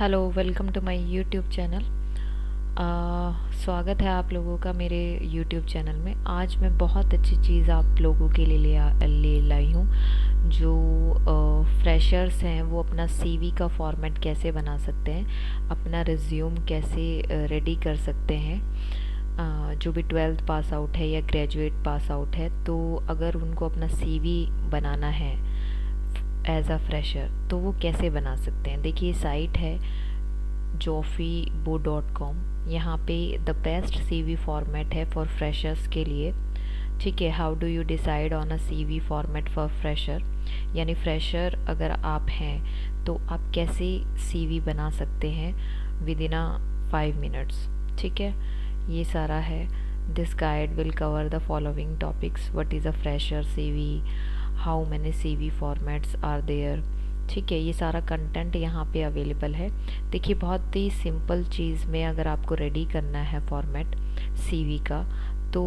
Hello welcome to my YouTube channel. स्वागत है आप लोगों का मेरे यूट्यूब चैनल में। आज मैं बहुत अच्छी चीज़ आप लोगों के लिए ले लाई हूँ। जो फ्रेशर्स हैं वो अपना सीवी का फॉर्मेट कैसे बना सकते हैं, अपना रिज्यूम कैसे रेडी कर सकते हैं। जो भी 12th पास आउट है या ग्रेजुएट पास आउट है, तो अगर उनको अपना सीवी बनाना है एज अ फ्रेशर तो वो कैसे बना सकते हैं। देखिए, साइट है jofibo.com। यहाँ पे द बेस्ट सीवी फॉर्मेट है फॉर फ्रेशर्स के लिए। ठीक है, how do you decide on a CV format for fresher, यानी फ्रेशर अगर आप हैं तो आप कैसे सीवी बना सकते हैं विद इन 5 मिनट्स। ठीक है, ये सारा है। This guide will cover the following topics: what is a fresher CV, how many CV formats are there. ठीक है, ये सारा कंटेंट यहाँ पे अवेलेबल है। देखिए, बहुत ही सिंपल चीज़ में अगर आपको रेडी करना है फॉर्मेट सीवी का, तो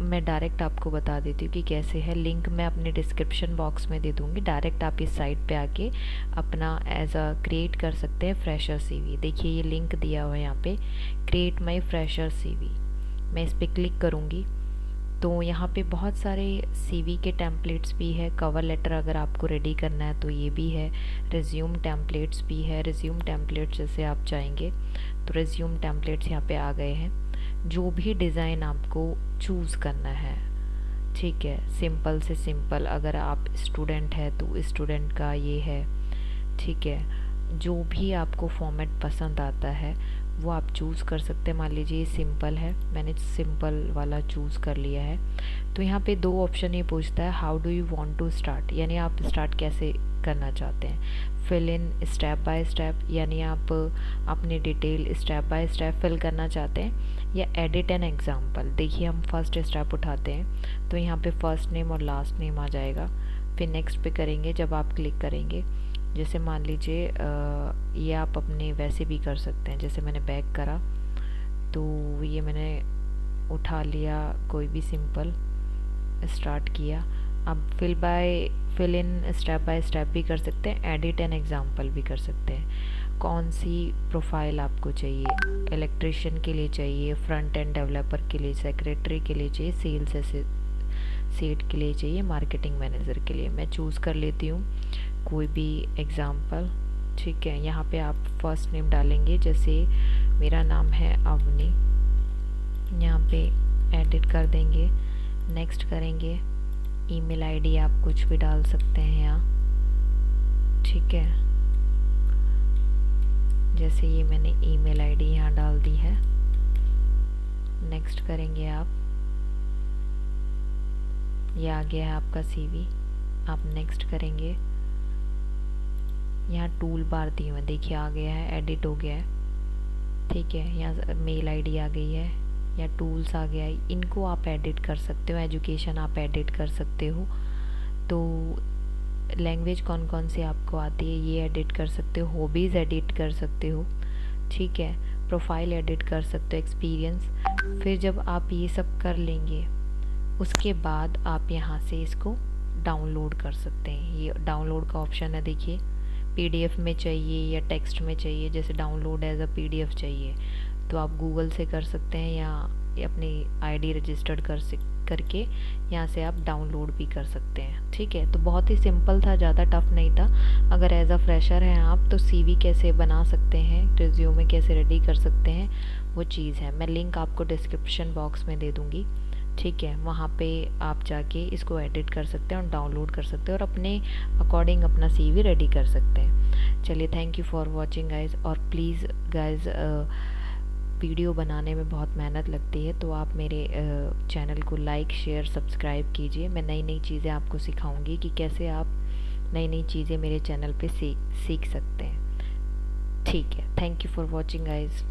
मैं डायरेक्ट आपको बता देती हूँ कि कैसे है। लिंक मैं अपने डिस्क्रिप्शन बॉक्स में दे दूँगी। डायरेक्ट आप इस साइट पे आके अपना एज अ क्रिएट कर सकते हैं फ्रेशर सीवी। देखिए, ये लिंक दिया हुआ है यहाँ पे, क्रिएट माई फ्रेशर सीवी। मैं इस पर क्लिक करूँगी तो यहाँ पे बहुत सारे सीवी के टेम्पलेट्स भी है। कवर लेटर अगर आपको रेडी करना है तो ये भी है। रिज्यूम टेम्पलेट्स भी है। रिज्यूम टेम्पलेट्स जैसे आप चाहेंगे तो रिज्यूम टेम्पलेट्स यहाँ पे आ गए हैं। जो भी डिज़ाइन आपको चूज़ करना है, ठीक है, सिंपल से सिंपल। अगर आप स्टूडेंट है तो स्टूडेंट का ये है। ठीक है, जो भी आपको फॉर्मेट पसंद आता है वो आप चूज़ कर सकते हैं। मान लीजिए सिंपल है, मैंने सिंपल वाला चूज़ कर लिया है। तो यहाँ पे 2 ऑप्शन ये पूछता है, how do you want to start, यानी आप स्टार्ट कैसे करना चाहते हैं। Fill in step by step, यानी आप अपनी detail step by step fill करना चाहते हैं, या एडिट एन एग्जांपल। देखिए, हम फर्स्ट स्टेप उठाते हैं तो यहाँ पे फर्स्ट नेम और लास्ट नेम आ जाएगा। फिर नेक्स्ट पे करेंगे, जब आप क्लिक करेंगे, जैसे मान लीजिए ये आप अपने वैसे भी कर सकते हैं। जैसे मैंने बैक करा तो ये मैंने उठा लिया, कोई भी सिंपल स्टार्ट किया। अब fill in step by step भी कर सकते हैं, एडिट एन एग्जांपल भी कर सकते हैं। कौन सी प्रोफाइल आपको चाहिए, इलेक्ट्रिशियन के लिए चाहिए, फ्रंट एंड डेवलपर के लिए, सेक्रेटरी के लिए चाहिए, सेल्स एसोसिएट के लिए चाहिए, मार्केटिंग मैनेजर के लिए। मैं चूज़ कर लेती हूँ कोई भी एग्ज़ाम्पल। ठीक है, यहाँ पे आप फर्स्ट नेम डालेंगे, जैसे मेरा नाम है अवनी। यहाँ पे एडिट कर देंगे, नेक्स्ट करेंगे। ईमेल आईडी आप कुछ भी डाल सकते हैं यहाँ। ठीक है, जैसे ये मैंने ईमेल आईडी यहाँ डाल दी है। नेक्स्ट करेंगे आप, ये आ गया है आपका सीवी। आप नेक्स्ट करेंगे, यहाँ टूल बार दी हुई है, देखिए आ गया है, एडिट हो गया है। ठीक है, यहाँ मेल आईडी आ गई है, या टूल्स आ गया है। इनको आप एडिट कर सकते हो। एजुकेशन आप एडिट कर सकते हो। तो लैंग्वेज कौन कौन सी आपको आती है ये एडिट कर सकते हो। हॉबीज़ एडिट कर सकते हो। ठीक है, प्रोफाइल एडिट कर सकते हो, एक्सपीरियंस। फिर जब आप ये सब कर लेंगे उसके बाद आप यहाँ से इसको डाउनलोड कर सकते हैं। ये डाउनलोड का ऑप्शन है। देखिए, पीडीएफ में चाहिए या टेक्स्ट में चाहिए, जैसे डाउनलोड एज अ पीडीएफ चाहिए तो आप गूगल से कर सकते हैं या अपनी आईडी रजिस्टर्ड करके यहाँ से आप डाउनलोड भी कर सकते हैं। ठीक है, तो बहुत ही सिंपल था, ज़्यादा टफ नहीं था। अगर एज अ फ्रेशर हैं आप तो सीवी कैसे बना सकते हैं, रिज्यूमे कैसे रेडी कर सकते हैं, वो चीज़ है। मैं लिंक आपको डिस्क्रिप्शन बॉक्स में दे दूँगी। ठीक है, वहाँ पे आप जाके इसको एडिट कर सकते हैं और डाउनलोड कर सकते हैं और अपने अकॉर्डिंग अपना सीवी रेडी कर सकते हैं। चलिए, thank you for watching guys. और प्लीज़ गाइज़, वीडियो बनाने में बहुत मेहनत लगती है, तो आप मेरे चैनल को लाइक शेयर सब्सक्राइब कीजिए। मैं नई नई चीज़ें आपको सिखाऊंगी कि कैसे आप नई नई चीज़ें मेरे चैनल पर सीख सकते हैं। ठीक है, thank you for watching guys.